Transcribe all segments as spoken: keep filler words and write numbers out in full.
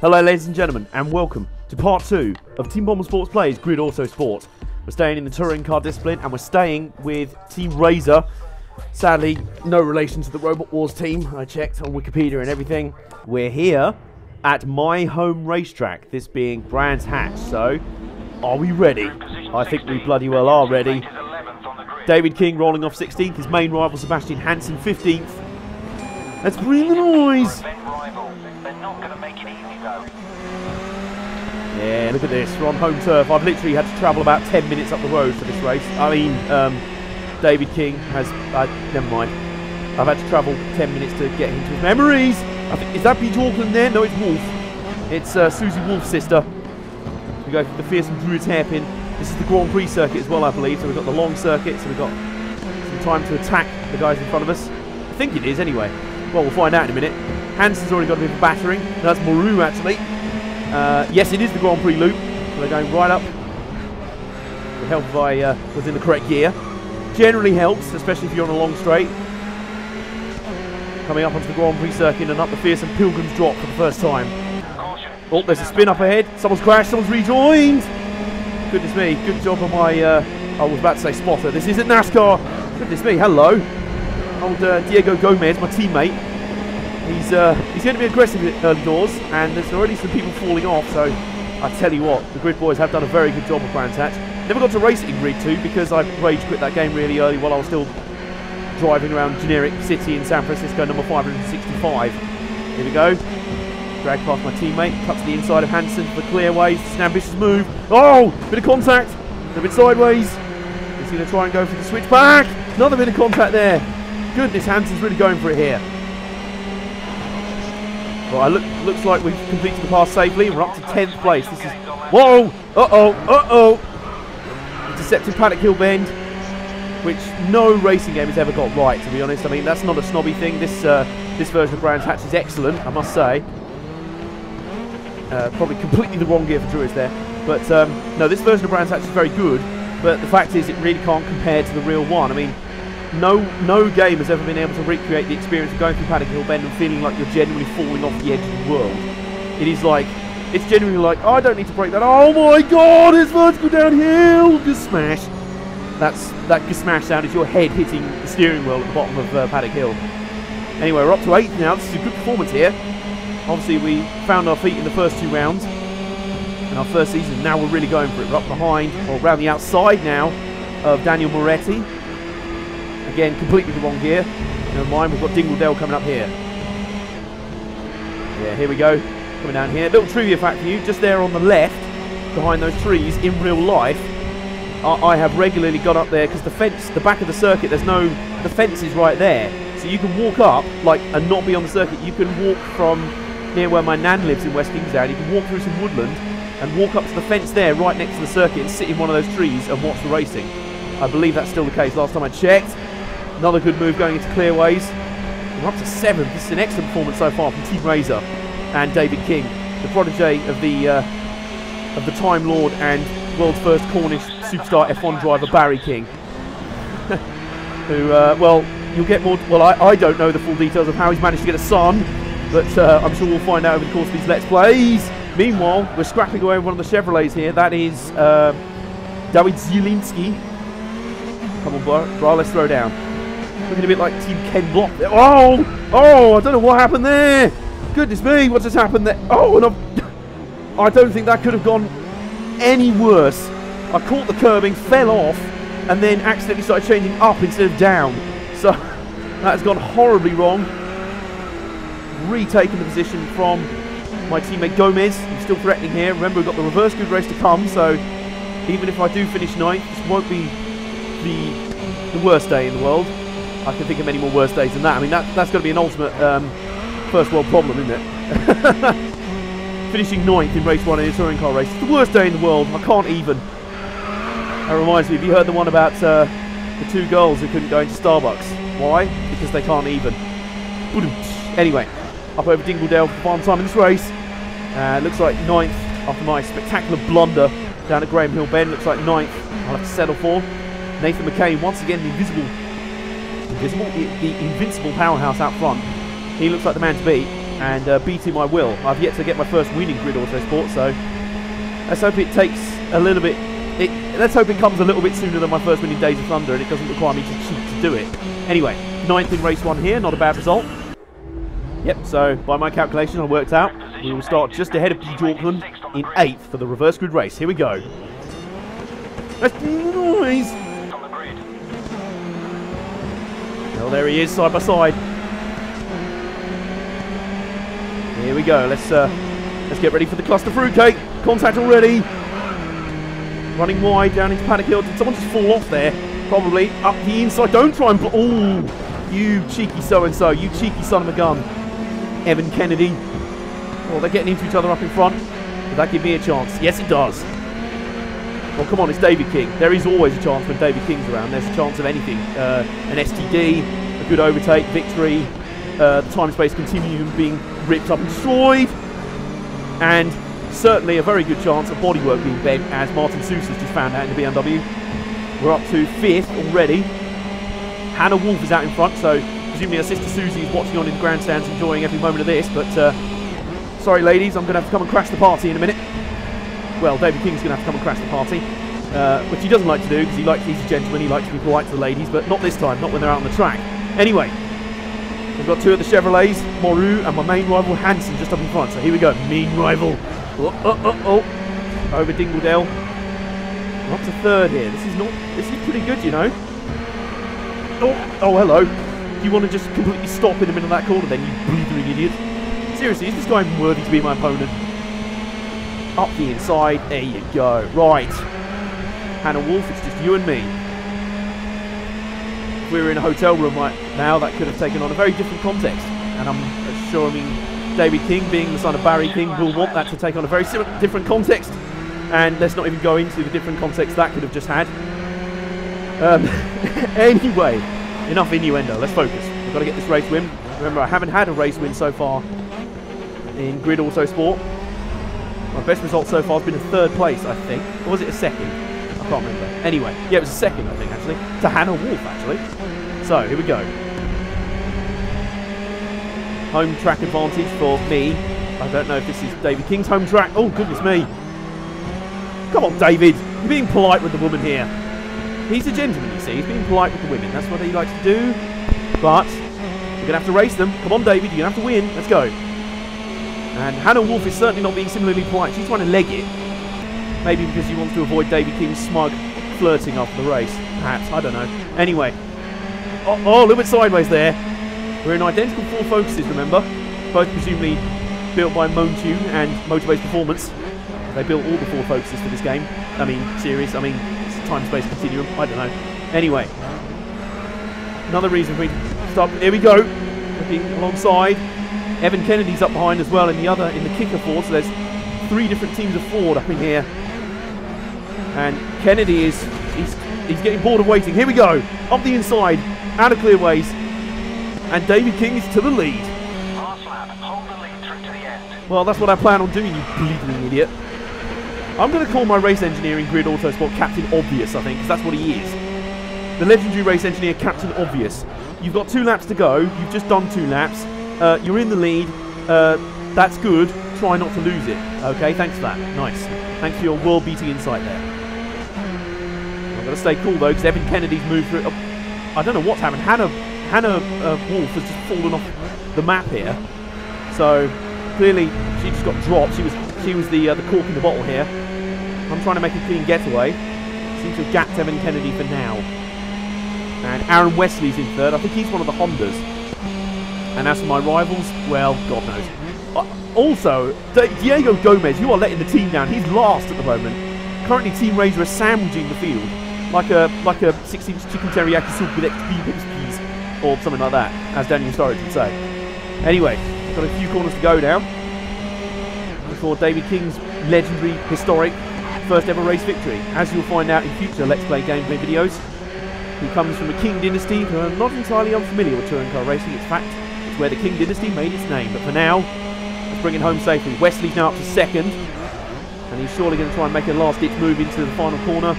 Hello ladies and gentlemen, and welcome to part two of Team Bombersports Plays Grid Auto Sport. We're staying in the touring car discipline and we're staying with Team Razor. Sadly, no relation to the Robot Wars team. I checked on Wikipedia and everything. We're here at my home racetrack, this being Brands Hatch. So, are we ready? I think we bloody well are ready. David King rolling off sixteenth, his main rival Sebastian Hansen fifteenth. Let's bring the noise! Yeah, look at this. We're on home turf. I've literally had to travel about ten minutes up the road for this race. I mean, um, David King has... Uh, never mind. I've had to travel ten minutes to get him to his memories. I think, is that Pete Auckland there? No, it's Wolf. It's uh, Susie Wolf's sister. We go for the fearsome Druid's hairpin. This is the Grand Prix circuit as well, I believe. So we've got the long circuit. So we've got some time to attack the guys in front of us. I think it is, anyway. Well, we'll find out in a minute. Hansen's already got a bit of battering. That's Maru, actually. Uh, yes, it is the Grand Prix loop. So they're going right up. It helped if I uh, was in the correct gear. Generally helps, especially if you're on a long straight. Coming up onto the Grand Prix circuit and up the fearsome Pilgrim's Drop for the first time. Oh, there's a spin up ahead. Someone's crashed, someone's rejoined. Goodness me, good job on my, uh, I was about to say spotter. This isn't NASCAR. Goodness me, hello. Old uh, Diego Gomez, my teammate. He's uh, he's going to be aggressive at early doors, and there's already some people falling off, so I tell you what, the Grid boys have done a very good job of Brands Hatch. Never got to race in Grid two because I rage quit that game really early while I was still driving around generic city in San Francisco, number five sixty-five. Here we go. Drag past my teammate, cuts the inside of Hansen for the clearway. It's an ambitious move. Oh! Bit of contact. A bit sideways. He's going to try and go for the switchback. Another bit of contact there. Goodness, Hansen's really going for it here. Well, I look, looks like we've completed the pass safely. We're up to tenth place. This is... Whoa! Uh-oh! Uh-oh! Deceptive Paddock Hill Bend, which no racing game has ever got right, to be honest. I mean, that's not a snobby thing. This uh, this version of Brands Hatch is excellent, I must say. Uh, probably completely the wrong gear for Druids there. But, um, no, this version of Brands Hatch is very good, but the fact is it really can't compare to the real one. I mean... No no game has ever been able to recreate the experience of going through Paddock Hill Bend and feeling like you're genuinely falling off the edge of the world. It is like, it's genuinely like, oh, I don't need to break that. Oh my god, it's vertical downhill! Just smash. That's, that just smash sound is your head hitting the steering wheel at the bottom of uh, Paddock Hill. Anyway, we're up to eighth now. This is a good performance here. Obviously, we found our feet in the first two rounds. In our first season, now we're really going for it. We're up behind, or around the outside now, of Daniel Moretti. Again, completely the wrong gear. Never mind, we've got Dingledale coming up here. Yeah, here we go. Coming down here. Little trivia fact for you. Just there on the left, behind those trees, in real life, I have regularly gone up there because the fence, the back of the circuit, there's no... The fence is right there. So you can walk up, like, and not be on the circuit. You can walk from near where my nan lives in West Kingsdown. You can walk through some woodland and walk up to the fence there right next to the circuit and sit in one of those trees and watch the racing. I believe that's still the case last time I checked. Another good move going into clearways. We're up to seventh. This is an excellent performance so far from Team Razor and David King, the protege of the uh, of the Time Lord and world's first Cornish superstar F one driver Barry King. Who, uh, well, you'll get more. Well, I, I don't know the full details of how he's managed to get a son, but uh, I'm sure we'll find out over the course of these Let's Plays. Meanwhile, we're scrapping away with one of the Chevrolets here. That is uh, David Zielinski. Come on, bro, bro, let's throw down. Looking a bit like Team Ken Block. Oh! Oh, I don't know what happened there! Goodness me, what just happened there? Oh, and I've, I don't think that could have gone any worse. I caught the curbing, fell off, and then accidentally started changing up instead of down. So, that has gone horribly wrong. Retaking the position from my teammate Gomez. I'm still threatening here. Remember, we've got the reverse good race to come, so even if I do finish ninth, this won't be the, the worst day in the world. I can think of many more worse days than that. I mean, that, that's got to be an ultimate um, first world problem, isn't it? Finishing ninth in race one in a touring car race. It's the worst day in the world. I can't even. That reminds me, have you heard the one about uh, the two girls who couldn't go into Starbucks? Why? Because they can't even. Anyway, up over Dingledale for the final time in this race. Uh, looks like ninth after my spectacular blunder down at Graham Hill Bend. Looks like ninth I'll have to settle for. Nathan McCain, once again, the invisible... Invisible, the, the invincible powerhouse out front. He looks like the man to beat. and uh, beating my will. I've yet to get my first win in Grid Auto Sport, so let's hope it takes a little bit. It, let's hope it comes a little bit sooner than my first win in Days of Thunder, and it doesn't require me to cheat to do it. Anyway, ninth in race one here, not a bad result. Yep, so by my calculation, I worked out we will start just ahead of Pete Auckland in eighth for the reverse grid race. Here we go. That's noise. Well, there he is, side by side. Here we go. Let's uh, let's get ready for the cluster fruitcake. Contact already. Running wide down into Paddock Hill. Did someone just fall off there? Probably. Up the inside. Don't try and... Oh, you cheeky so-and-so. You cheeky son of a gun. Evan Kennedy. Oh, they're getting into each other up in front. Did that give me a chance? Yes, it does. Well, come on. It's David King. There is always a chance when David King's around. There's a chance of anything. Uh, an S T D, a good overtake, victory, uh, the time-space continuum being ripped up and destroyed, and... certainly a very good chance of bodywork being bent, as Martin Seuss has just found out in the B M W. We're up to fifth already. Hannah Wolf is out in front, so presumably her sister Susie is watching on in the grandstands, enjoying every moment of this. But uh, sorry, ladies, I'm going to have to come and crash the party in a minute. Well, David King's going to have to come and crash the party, uh, which he doesn't like to do because he likes he's a gentleman. He likes to be polite to the ladies, but not this time, not when they're out on the track. Anyway, we've got two of the Chevrolets, Moru and my main rival Hansen, just up in front. So here we go, mean rival. Oh, oh, oh, oh. Over Dingledale. We're up to third here. This is not. This is pretty good, you know. Oh, oh, hello. You want to just completely stop in the middle of that corner, then, you blithering idiot? Seriously, is this guy even worthy to be my opponent? Up the inside. There you go. Right. Hannah Wolf, it's just you and me. If we were in a hotel room right now, that could have taken on a very different context. And I'm sure, I mean, David King, being the son of Barry King, will want that to take on a very different context, and let's not even go into the different context that could have just had. Um, anyway, enough innuendo, let's focus. We've got to get this race win. Remember, I haven't had a race win so far in Grid Auto Sport. My best result so far has been a third place, I think. Or was it a second? I can't remember. Anyway, yeah, it was a second, I think, actually, to Hannah Wolf, actually. So, here we go. Home track advantage for me. I don't know if this is David King's home track. Oh, goodness me. Come on, David. You're being polite with the woman here. He's a gentleman, you see. He's being polite with the women. That's what he likes to do. But we're going to have to race them. Come on, David. You're going to have to win. Let's go. And Hannah Wolf is certainly not being similarly polite. She's trying to leg it. Maybe because she wants to avoid David King's smug flirting after the race. Perhaps. I don't know. Anyway. Oh, oh a little bit sideways there. We're in identical Ford Focuses, remember? Both presumably built by Montune and Motorbase Performance. They built all the Ford Focuses for this game. I mean, series. I mean, it's time-space continuum. I don't know. Anyway. Another reason for me to stop. Here we go. Looking alongside. Evan Kennedy's up behind as well in the other, in the kicker Ford. So there's three different teams of Ford up in here. And Kennedy is... He's, he's getting bored of waiting. Here we go. Up the inside. Out of clear ways. And David King is to the lead. Last lap, hold the lead through to the end. Well, that's what I plan on doing, you bleeding idiot. I'm going to call my race engineer in Grid Auto Sport Captain Obvious, I think, because that's what he is. The legendary race engineer, Captain Obvious. You've got two laps to go. You've just done two laps. Uh, you're in the lead. Uh, that's good. Try not to lose it. Okay, thanks for that. Nice. Thanks for your world-beating insight there. I've got to stay cool, though, because Evan Kennedy's moved through it. Oh, I don't know what's happened. Hannah... Hannah uh, Wolf has just fallen off the map here, so clearly she just got dropped. She was she was the uh, the cork in the bottle here. I'm trying to make a clean getaway. Seems to have gapped Evan Kennedy for now. And Aaron Wesley's in third. I think he's one of the Hondas. And as for my rivals, well, God knows. Uh, also, Diego Gomez, you are letting the team down. He's last at the moment. Currently, Team Razor is sandwiching the field like a like a six-inch chicken teriyaki soup with X P pips, please. Or something like that, as Daniel Sturridge would say. Anyway, got a few corners to go down before David King's legendary, historic, first ever race victory. As you'll find out in future Let's Play gameplay videos, he comes from a King dynasty who are not entirely unfamiliar with touring car racing. It's fact, it's where the King dynasty made its name. But for now, let's bring it home safely. Wesley's now up to second, and he's surely going to try and make a last-ditch move into the final corner.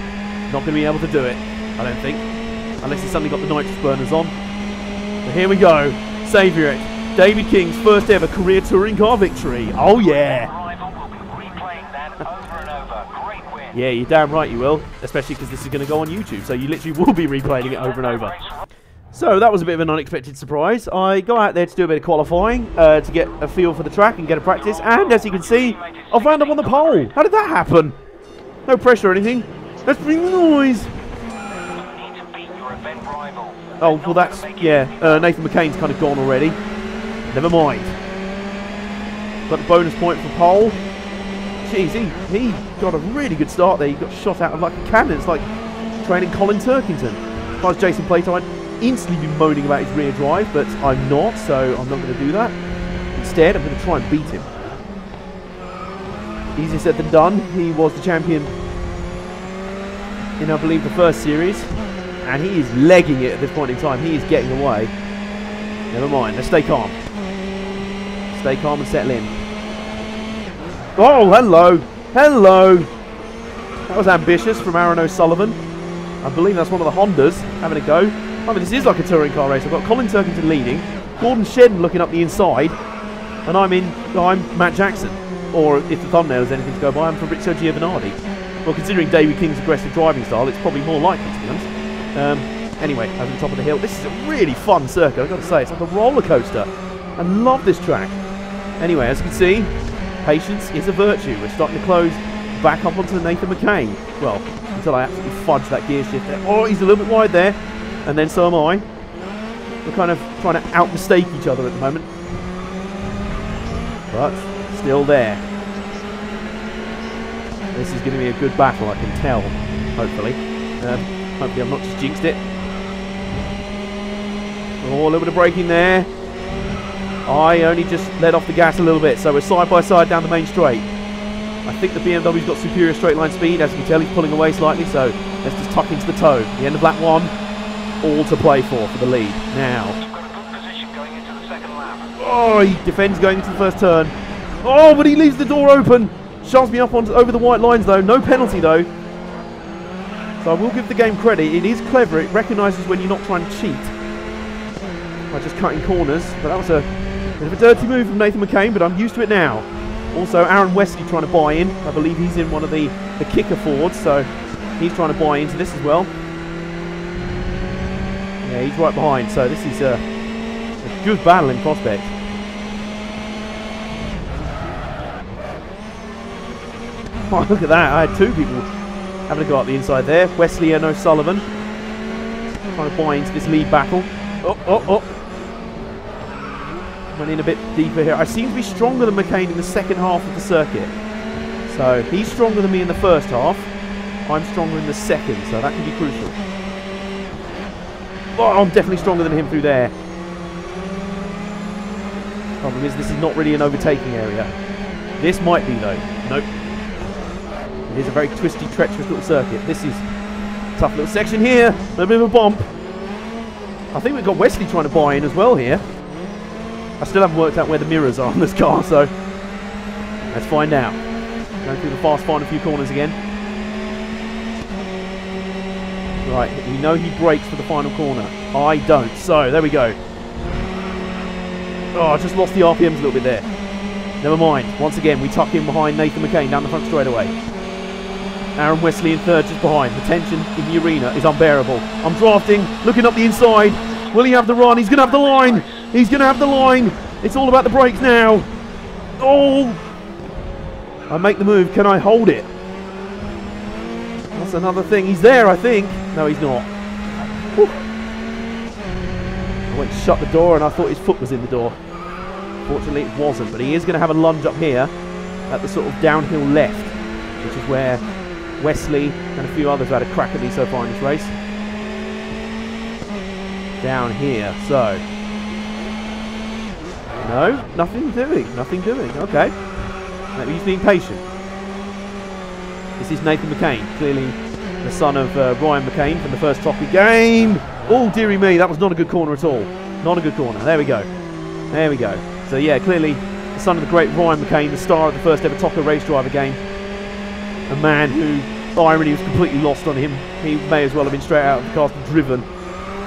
Not going to be able to do it, I don't think, unless he's suddenly got the nitrous burners on. Here we go, saviour it. David King's first ever career touring car victory. Oh yeah. Yeah, you're damn right you will, especially because this is going to go on YouTube, so you literally will be replaying it over and over. So that was a bit of an unexpected surprise. I go out there to do a bit of qualifying, uh, to get a feel for the track and get a practice, and as you can see, I've wound up on the pole. How did that happen? No pressure or anything. Let's bring the noise. Oh, well that's, yeah, uh, Nathan McCain's kind of gone already. Never mind. Got a bonus point for pole. Jeez, he, he got a really good start there. He got shot out of like a cannon. It's like training Colin Turkington. If I was Jason Plato, I'd instantly be moaning about his rear drive, but I'm not, so I'm not going to do that. Instead, I'm going to try and beat him. Easier said than done. He was the champion in, I believe, the first series, and he is legging it at this point in time. He is getting away. Never mind. Let's stay calm. Stay calm and settle in. Oh, hello. Hello. That was ambitious from Aaron O'Sullivan. I believe that's one of the Hondas having a go. I mean, this is like a touring car race. I've got Colin Turkington leading, Gordon Shedden looking up the inside, and I'm in. I'm Matt Jackson. Or if the thumbnail is anything to go by, I'm Fabrizio Giovanardi. Well, considering David King's aggressive driving style, it's probably more likely, to be honest. Um, anyway, over the top of the hill. This is a really fun circuit, I've got to say. It's like a roller coaster. I love this track. Anyway, as you can see, patience is a virtue. We're starting to close back up onto Nathan McCain. Well, until I absolutely fudge that gear shift there. Oh, he's a little bit wide there. And then so am I. We're kind of trying to out-mistake each other at the moment. But still there. This is going to be a good battle, I can tell. Hopefully. Um, hopefully I've not just jinxed it. Oh, a little bit of braking there. I only just let off the gas a little bit, so we're side by side down the main straight. I think the B M W's got superior straight line speed. As you can tell, he's pulling away slightly, so let's just tuck into the toe. The end of lap one, all to play for for the lead. Now, oh, he defends going into the first turn. Oh, but he leaves the door open. Shoves me up onto, over the white lines though. No penalty though. So I will give the game credit. It is clever. It recognises when you're not trying to cheat by just cutting corners. But that was a bit of a dirty move from Nathan McCain, but I'm used to it now. Also, Aaron Wesley trying to buy in. I believe he's in one of the, the kicker Fords, so he's trying to buy into this as well. Yeah, he's right behind, so this is a, a good battle in prospect. Oh, look at that. I had two people having a go up the inside there. Wesley and O'Sullivan trying to buy into this lead battle. Oh, oh, oh. Went in a bit deeper here. I seem to be stronger than McCain in the second half of the circuit. So he's stronger than me in the first half. I'm stronger in the second, so that can be crucial. Oh, I'm definitely stronger than him through there. Problem is, this is not really an overtaking area. This might be though. Nope. It is a very twisty, treacherous little circuit. This is a tough little section here. A little bit of a bump. I think we've got Wesley trying to buy in as well here. I still haven't worked out where the mirrors are on this car, so let's find out. Going through the fast find a few corners again. Right, we know he brakes for the final corner. I don't, so there we go. Oh, I just lost the R P Ms a little bit there. Never mind. Once again, we tuck in behind Nathan McCain down the front straightaway. Aaron Wesley in third just behind. The tension in the arena is unbearable. I'm drafting, looking up the inside. Will he have the run? He's going to have the line. He's going to have the line. It's all about the brakes now. Oh! I make the move. Can I hold it? That's another thing. He's there, I think. No, he's not. Whew. I went to shut the door and I thought his foot was in the door. Fortunately, it wasn't. But he is going to have a lunge up here at the sort of downhill left, which is where Wesley and a few others had a crack at me so far in this race. Down here. So... no, nothing doing, nothing doing. Okay. Maybe he's being patient. This is Nathan McCain, clearly the son of uh, Ryan McCain from the first TOCA game. Oh, dearie me, that was not a good corner at all. Not a good corner. There we go. There we go. So, yeah, clearly the son of the great Ryan McCain, the star of the first ever TOCA race driver game. A man who, irony was completely lost on him. He may as well have been straight out of the cast and driven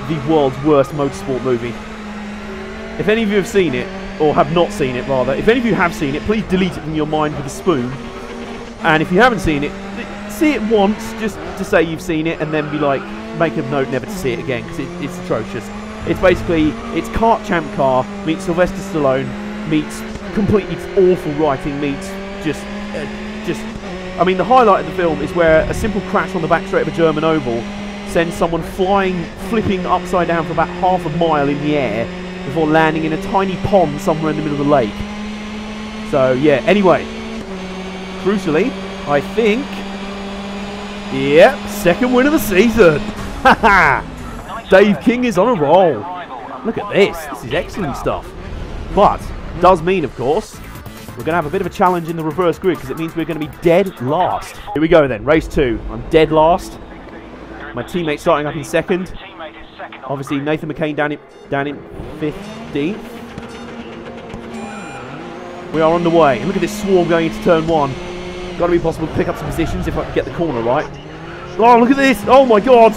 the world's worst motorsport movie. If any of you have seen it, or have not seen it rather. If any of you have seen it, please delete it from your mind with a spoon. And if you haven't seen it, see it once just to say you've seen it, and then be like, make a note never to see it again, because it, it's atrocious. It's basically, it's Kart Champ Car meets Sylvester Stallone meets completely awful writing meets just, uh, just, I mean, the highlight of the film is where a simple crash on the back straight of a German oval sends someone flying, flipping upside down for about half a mile in the air before landing in a tiny pond somewhere in the middle of the lake. So, yeah, anyway, crucially, I think, yep, second win of the season. Haha! Dave King is on a roll. Look at this. This is excellent stuff. But it does mean, of course, we're going to have a bit of a challenge in the reverse grid, because it means we're going to be dead last. Here we go then. Race two. I'm dead last. My teammate starting up in second. Obviously, Nathan McCain down in, down in fifteenth. We are on the way. And look at this swarm going into turn one. Got to be possible to pick up some positions if I can get the corner right. Oh, look at this. Oh, my God.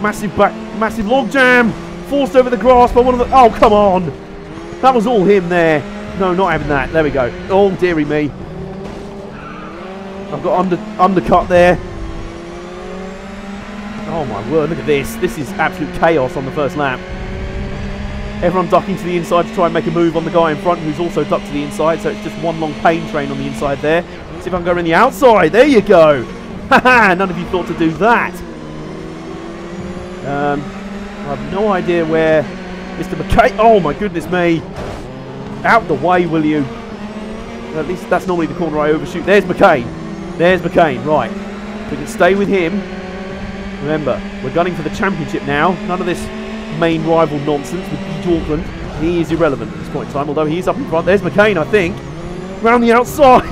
Massive back, massive log jam, forced over the grass by one of the, oh come on, that was all him there, no not having that, there we go, oh dearie me, I've got under, undercut there, oh my word, look at this, this is absolute chaos on the first lap, everyone ducking to the inside to try and make a move on the guy in front who's also ducked to the inside, so it's just one long pain train on the inside there, see if I can go around the outside, there you go, haha, none of you thought to do that. Um, I have no idea where Mister McCain... Oh, my goodness me. Out the way, will you? At least that's normally the corner I overshoot. There's McCain. There's McCain. Right. We can stay with him. Remember, we're gunning for the championship now. None of this main rival nonsense with Pete Auckland. He is irrelevant at this point in time, although he's up in front. There's McCain, I think. Round the outside.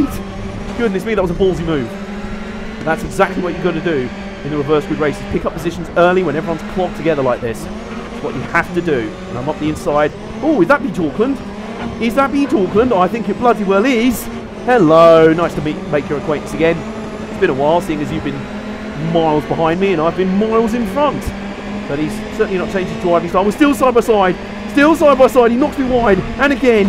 Goodness me, that was a ballsy move. But that's exactly what you've got to do in the reverse grid races. Pick up positions early when everyone's clogged together like this. It's what you have to do. And I'm up the inside. Oh, is that Pete Auckland? Is that Pete Auckland? Oh, I think it bloody well is. Hello. Nice to meet, make your acquaintance again. It's been a while, seeing as you've been miles behind me and I've been miles in front. But he's certainly not changed his driving style. We're still side by side. Still side by side. He knocks me wide. And again.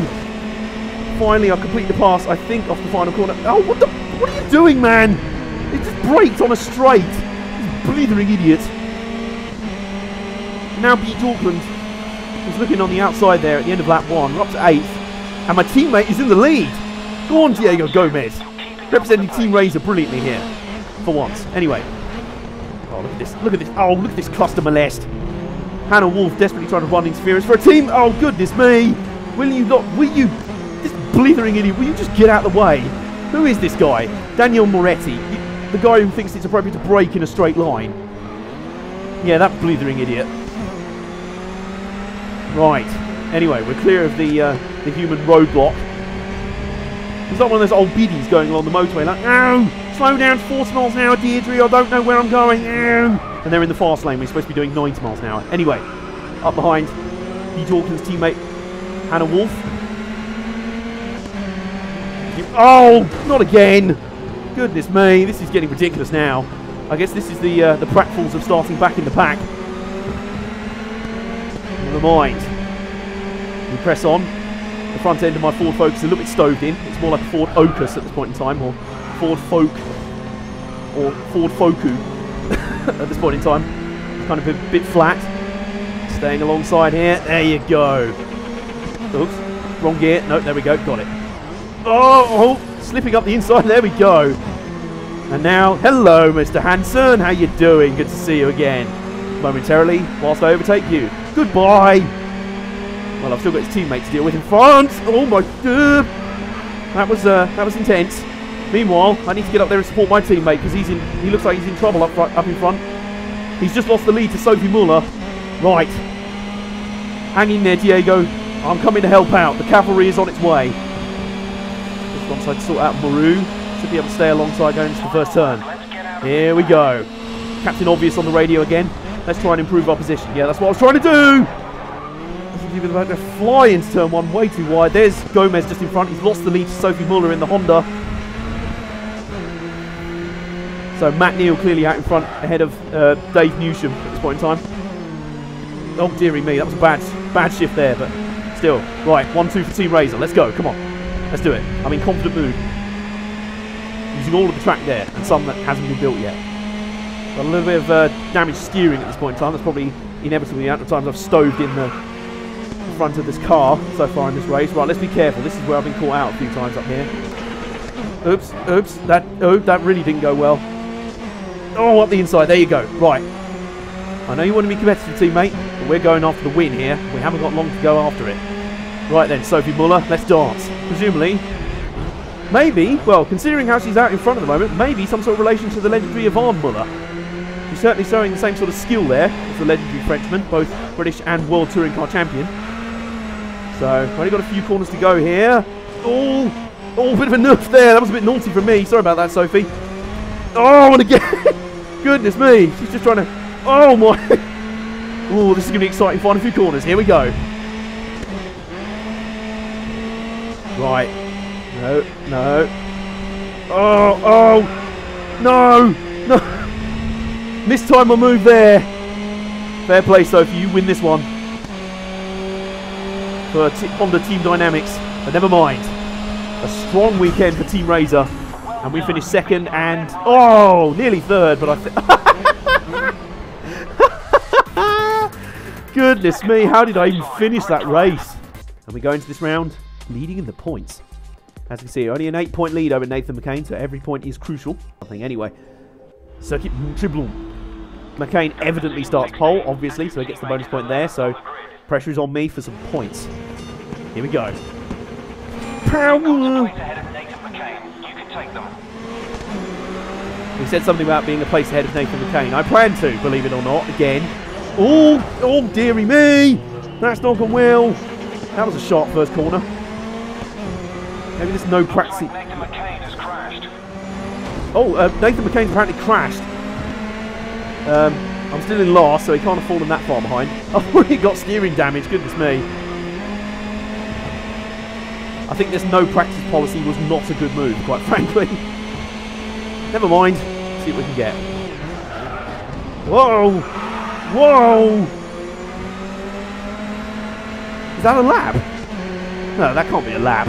Finally, I complete the pass, I think, off the final corner. Oh, what the... What are you doing, man? It just braked on a straight. Blithering idiot. Now Pete Auckland is looking on the outside there at the end of lap one. We're up to eighth. And my teammate is in the lead. Go on, Diego Gomez. Representing Team Razor brilliantly here. For once. Anyway. Oh, look at this. Look at this. Oh, look at this cluster molest. Hannah Wolf desperately trying to run interference for a team. Oh, goodness me. Will you not? Will you? This blithering idiot. Will you just get out of the way? Who is this guy? Daniel Moretti. You, the guy who thinks it's appropriate to brake in a straight line. Yeah, that blithering idiot. Right. Anyway, we're clear of the uh, the human roadblock. It's not one of those old biddies going along the motorway like, oh, slow down, forty miles an hour, Deirdre, I don't know where I'm going. Oh. And they're in the fast lane. We're supposed to be doing ninety miles an hour. Anyway, up behind Pete Auckland's teammate, Hannah Wolf. Oh, not again. Goodness me, this is getting ridiculous now. I guess this is the uh, the pratfalls of starting back in the pack. Never mind. We press on. The front end of my Ford Focus is a little bit stoved in. It's more like a Ford Ocus at this point in time, or Ford Folk, or Ford Focu at this point in time. It's kind of a bit flat. Staying alongside here. There you go. Oops, wrong gear. No, there we go. Got it. Oh, oh, slipping up the inside. There we go. And now, hello, Mister Hansen. How you doing? Good to see you again. Momentarily, whilst I overtake you. Goodbye. Well, I've still got his teammate to deal with in front. Oh my God, that was uh, that was intense. Meanwhile, I need to get up there and support my teammate because he's in. He looks like he's in trouble up right, up in front. He's just lost the lead to Sophie Muller. Right. Hang in there, Diego. I'm coming to help out. The cavalry is on its way. Once I sort out Maru, should be able to stay alongside going into the first turn. Here we go. Captain Obvious on the radio again. Let's try and improve our position. Yeah, that's what I was trying to do. About to fly into turn one way too wide. There's Gomez just in front. He's lost the lead to Sophie Muller in the Honda. So Matt Neal clearly out in front ahead of uh, Dave Newsham at this point in time. Oh, dearie me. That was a bad, bad shift there, but still. Right, one, two for Team Razor. Let's go. Come on. Let's do it. I'm in confident mood. Using all of the track there, and some that hasn't been built yet. Got a little bit of uh, damage steering at this point in time. That's probably inevitable the amount of times I've stoved in the front of this car so far in this race. Right, let's be careful. This is where I've been caught out a few times up here. Oops, oops. That, oh, that really didn't go well. Oh, up the inside. There you go. Right. I know you want to be competitive, teammate, but we're going after the win here. We haven't got long to go after it. Right then, Sophie Muller, let's dance. Presumably, maybe, well, considering how she's out in front at the moment, maybe some sort of relation to the legendary Yvonne Muller. She's certainly showing the same sort of skill there as the legendary Frenchman, both British and World Touring Car Champion. So, we've only got a few corners to go here. Oh, oh, a bit of a nerf there. That was a bit naughty from me. Sorry about that, Sophie. Oh, and again. Goodness me. She's just trying to... Oh my! Oh, this is going to be exciting. Find a few corners. Here we go. Right. No. No. Oh. Oh. No. No. This time I move there. Fair play, Sophie. You win this one. For Honda Team Dynamics. But never mind. A strong weekend for Team Razor. And we finished second and... Oh! Nearly third, but I... Th Goodness me, how did I even finish that race? And we go into this round leading in the points. As you can see, only an eight-point lead over Nathan McCain, so every point is crucial. I think anyway. Circuit Montriblanc. McCain evidently starts pole, obviously, so he gets the bonus point there, so pressure is on me for some points. Here we go. Power! He said something about being a place ahead of Nathan McCain. I plan to, believe it or not, again. Oh, oh, dearie me. That's not gone well. That was a sharp first corner. Maybe there's no practice. Like Nathan McCain has crashed. Oh, uh, Nathan McCain's apparently crashed. Um, I'm still in last, so he can't have fallen that far behind. Oh, he got steering damage. Goodness me. I think this no practice policy was not a good move, quite frankly. Never mind. See what we can get. Whoa. Whoa! Is that a lab? No, that can't be a lab.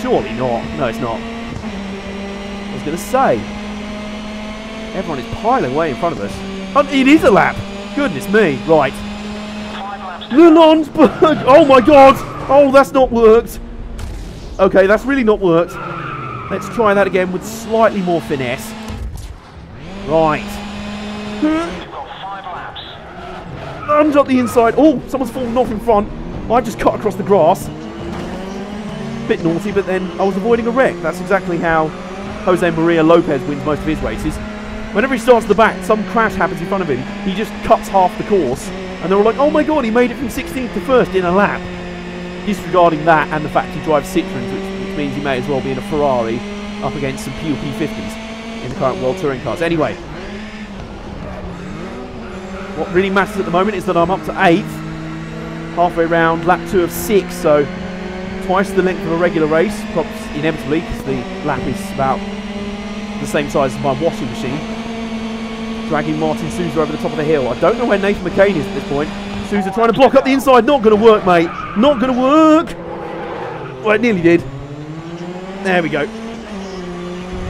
Surely not. No, it's not. I was going to say. Everyone is piling away in front of us. Oh, it is a lab! Goodness me. Right. Le Landsberg! Oh my god! Oh, that's not worked. Okay, that's really not worked. Let's try that again with slightly more finesse. Right. Lunge up the inside. Oh, someone's fallen off in front. I just cut across the grass. Bit naughty, but then I was avoiding a wreck. That's exactly how Jose Maria Lopez wins most of his races. Whenever he starts at the back, some crash happens in front of him. He just cuts half the course. And they're all like, oh my god, he made it from sixteenth to first in a lap. Disregarding that and the fact he drives Citroens, which, which means he may as well be in a Ferrari up against some P O P fifties in the current World Touring Cars. Anyway. What really matters at the moment is that I'm up to eighth, halfway round, lap two of six, so twice the length of a regular race, perhaps inevitably, because the lap is about the same size as my washing machine. Dragging Martin Sousa over the top of the hill. I don't know where Nathan McCain is at this point. Sousa trying to block up the inside. Not going to work, mate. Not going to work. Well, it nearly did. There we go.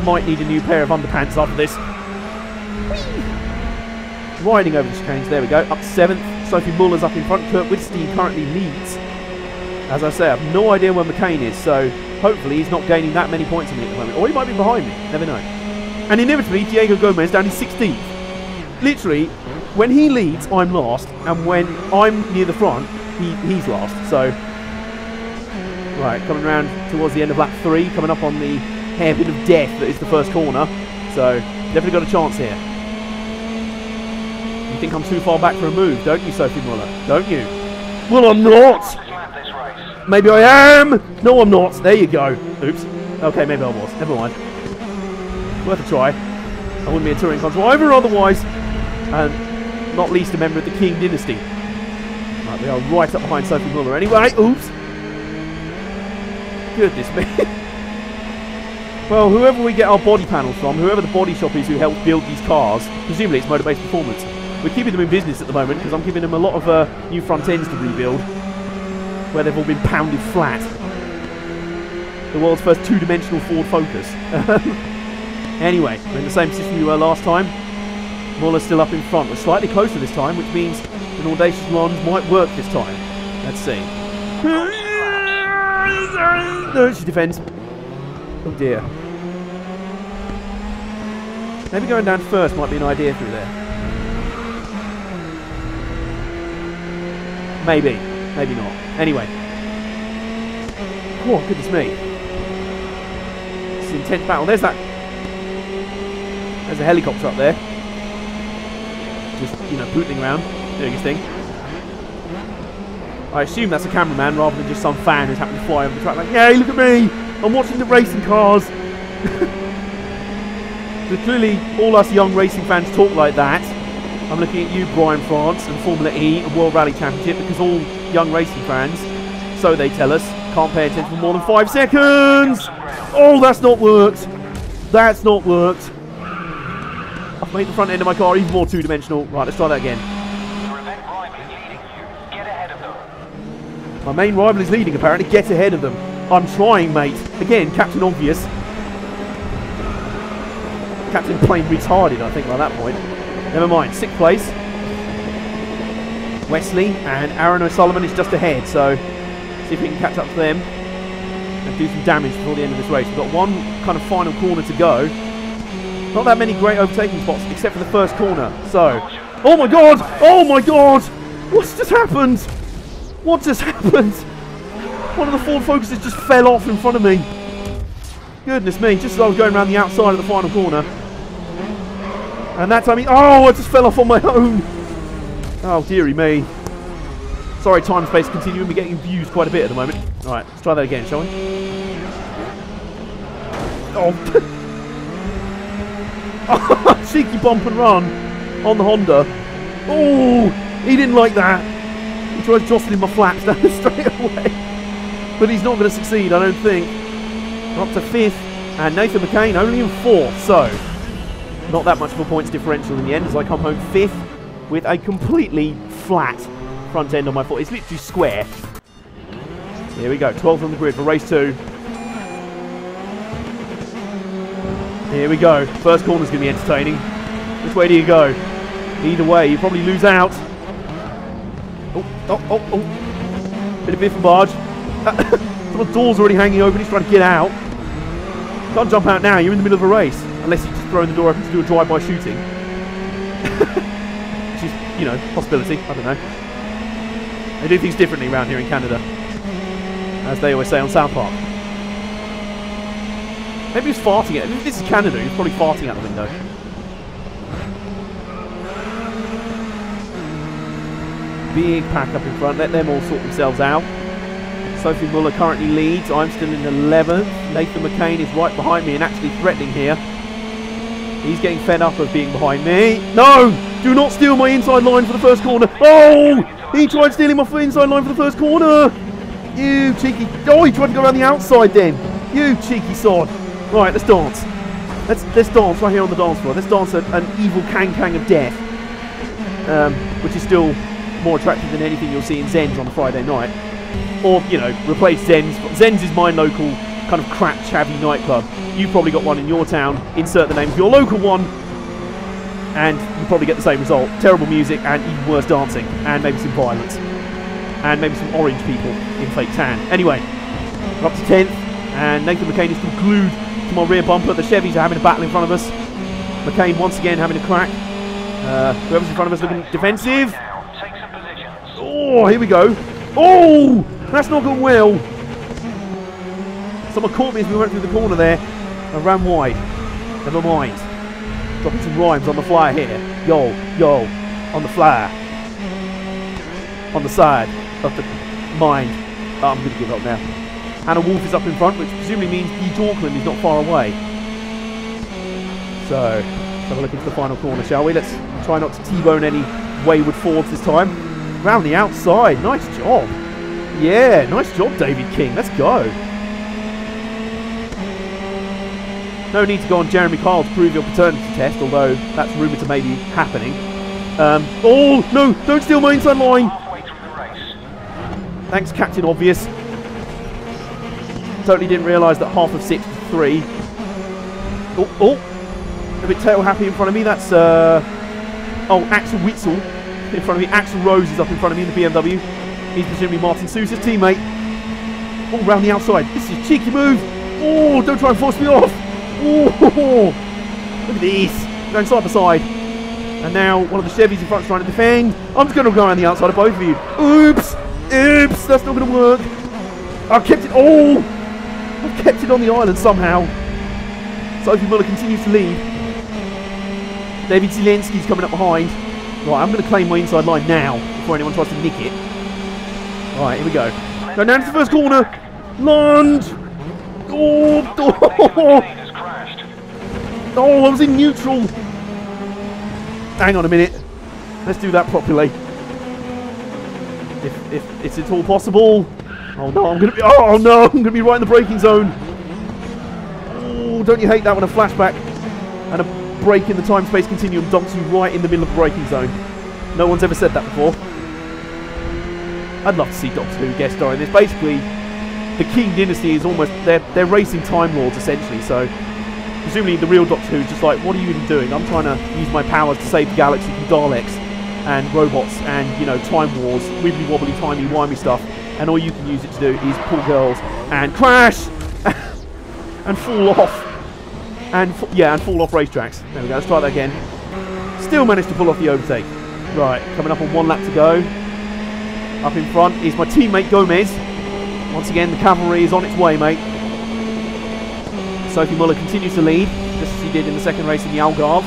Might need a new pair of underpants after this. Riding over the chicanes, there we go, up seventh. Sophie Muller's up in front. Kurt Whitstein currently leads. As I say, I have no idea where McCain is, so hopefully he's not gaining that many points in it at the moment. Or he might be behind me, never know. And inevitably, Diego Gomez down in sixteenth. Literally, when he leads, I'm last, and when I'm near the front, he, he's last. So, right, coming round towards the end of lap three, coming up on the hairpin of death that is the first corner. So, definitely got a chance here. You think I'm too far back for a move, don't you, Sophie Muller? Don't you? Well, I'm not! Maybe I am! No, I'm not. There you go. Oops. Okay, maybe I was. Never mind. Worth a try. I wouldn't be a touring car driver otherwise. And not least a member of the King dynasty. Right, we are right up behind Sophie Muller anyway. Oops. Goodness me. Well, whoever we get our body panels from, whoever the body shop is who helps build these cars, presumably it's Motorbase Performance. We're keeping them in business at the moment because I'm giving them a lot of uh, new front ends to rebuild. where they've all been pounded flat. The world's first two-dimensional Ford Focus. Anyway, we're in the same position we were last time. Muller's still up in front. We're slightly closer this time, which means an audacious lunge might work this time. Let's see. No, she defends. Oh dear. Maybe going down first might be an idea through there. Maybe. Maybe not. Anyway. Oh, goodness me. It's an intense battle. There's that. There's a helicopter up there. Just, you know, pootling around, doing his thing. I assume that's a cameraman rather than just some fan who's happened to fly over the track like, yay, look at me! I'm watching the racing cars! So clearly, all us young racing fans talk like that. I'm looking at you, Brian France, and Formula E and World Rally Championship, because all young racing fans, so they tell us, can't pay attention for more than five seconds! Oh, that's not worked! That's not worked! I've made the front end of my car even more two-dimensional. Right, let's try that again. Your event rival is leading you. Get ahead of them. My main rival is leading, apparently. Get ahead of them. I'm trying, mate. Again, Captain Obvious. Captain Plain Retarded, I think, by that point. Never mind, sixth place. Wesley and Aaron O'Sullivan is just ahead, so see if we can catch up to them and do some damage before the end of this race. We've got one kind of final corner to go. Not that many great overtaking spots, except for the first corner, so... Oh my god! Oh my god! What's just happened? What just happened? One of the Ford Focuses just fell off in front of me. Goodness me, just as I was going around the outside of the final corner. And that time he... Oh, I just fell off on my own. Oh, dearie me. Sorry, time and space continuum. We're getting views quite a bit at the moment. Alright, let's try that again, shall we? Oh. Oh, cheeky bump and run on the Honda. Oh, he didn't like that. He tried jostling my flaps down straight away. But he's not going to succeed, I don't think. We're up to fifth, and Nathan McCain only in fourth, so not that much of a points differential in the end as I come home fifth with a completely flat front end on my foot. It's literally square. Here we go, twelfth on the grid for race two. Here we go, first corner's going to be entertaining. Which way do you go? Either way, you probably lose out. Oh, oh, oh, oh. Bit of biff and barge. The door's already hanging open, he's trying to get out. Can't jump out now, you're in the middle of a race. Unless you just throw the door open to do a drive-by shooting. Which is, you know, possibility, I don't know. They do things differently around here in Canada. As they always say on South Park. Maybe he's farting it. I mean, if this is Canada, he's probably farting out the window. Big pack up in front, let them all sort themselves out. Sophie Muller currently leads. I'm still in eleventh. Nathan McCain is right behind me and actually threatening here. He's getting fed up of being behind me. No! Do not steal my inside line for the first corner. Oh! He tried stealing my inside line for the first corner. You cheeky... Oh, he tried to go around the outside then. You cheeky sod. Right, let's dance. Let's, let's dance right here on the dance floor. Let's dance an evil can-can of death. Um, which is still more attractive than anything you'll see in Zen's on a Friday night. Or, you know, replace Zen's. Zen's is my local kind of crap, chavvy nightclub. You've probably got one in your town. Insert the name of your local one, and you probably get the same result. Terrible music and even worse dancing. And maybe some violence. And maybe some orange people in fake tan. Anyway, we're up to tenth, and Nathan McCain is still glued to my rear bumper. The Chevys are having a battle in front of us. McCain once again having a crack. Uh, whoever's in front of us looking defensive. Oh, here we go. Oh! That's not gone well. Someone caught me as we went through the corner there. I ran wide. Never mind. Dropping some rhymes on the fly here. Yo, yo, on the fly. On the side of the mind. Oh, I'm going to give up now. Hannah Wolf is up in front, which presumably means Pete Auckland is not far away. So, let's have a look into the final corner, shall we? Let's try not to T-bone any wayward Fords this time. Round the outside. Nice job. Yeah, nice job, David King. Let's go. No need to go on Jeremy Kyle to prove your paternity test, although that's rumoured to maybe be happening. Um, oh, no, don't steal my inside line. Thanks, Captain Obvious. Totally didn't realise that half of six was three. Oh, oh. A bit tail happy in front of me. That's, uh... oh, Axel Witzel in front of me. Axel Rose is up in front of me in the B M W. He's presumably Martin Sousa's teammate. All round the outside. This is a cheeky move. Oh, don't try and force me off. Oh, look at these. Going side by side. And now one of the Chevys in front is trying to defend. I'm just going to go around the outside of both of you. Oops. Oops. That's not going to work. I've kept it. Oh. I've kept it on the island somehow. Sophie Muller continues to lead. David Zielinski's coming up behind. Right, I'm going to claim my inside line now before anyone tries to nick it. Right, here we go. Go down to the first corner. Lunge. Oh, oh, oh, I was in neutral. Hang on a minute. Let's do that properly. If, if it's at all possible. Oh no, I'm going to be, oh no, I'm going to be right in the braking zone. Oh, don't you hate that when a flashback and a break in the time-space continuum dumps you right in the middle of the braking zone. No one's ever said that before. I'd love to see Doctor Who guest starring this. Basically, the King dynasty is almost, they're, they're racing Time Lords essentially, so presumably the real Doctor Who is just like, what are you even doing? I'm trying to use my powers to save the galaxy from Daleks and robots and, you know, Time Wars, wibbly-wobbly, timey-wimey stuff, and all you can use it to do is pull girls and crash and fall off. And, yeah, and fall off racetracks. There we go, let's try that again. Still managed to pull off the overtake. Right, coming up on one lap to go. Up in front is my teammate Gomez. Once again, the cavalry is on its way, mate. Sophie Muller continues to lead, just as she did in the second race in the Algarve.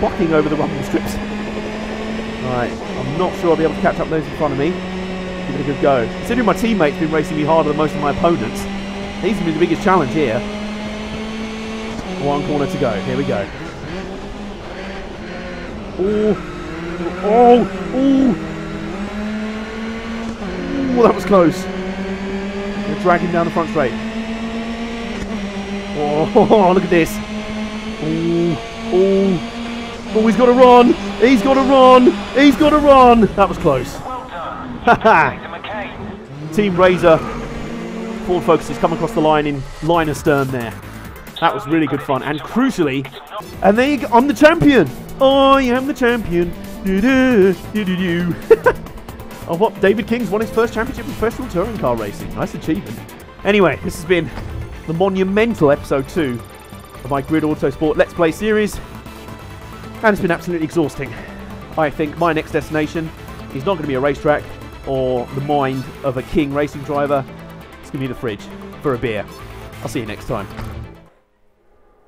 Bucking over the rumble strips. Right, I'm not sure I'll be able to catch up those in front of me. Give it a good go. Considering my teammate's been racing me harder than most of my opponents, these have been the biggest challenge here. One corner to go, here we go. Oh, oh, oh, oh, that was close. They're dragging down the front straight. Oh, look at this. Oh, oh, oh, he's got to run. He's got to run. He's got to run. That was close. Well done. Nathan McCain. Team Razor. Ford Focus has come across the line in line astern there. That was really good fun. And crucially, and there you go. I'm the champion. I am the champion. Doo -doo, doo -doo -doo. Oh, what? David King's won his first championship in professional touring car racing. Nice achievement. Anyway, this has been the monumental episode two of my Grid Auto Sport Let's Play series. And it's been absolutely exhausting. I think my next destination is not going to be a racetrack or the mind of a King racing driver. It's going to be the fridge for a beer. I'll see you next time.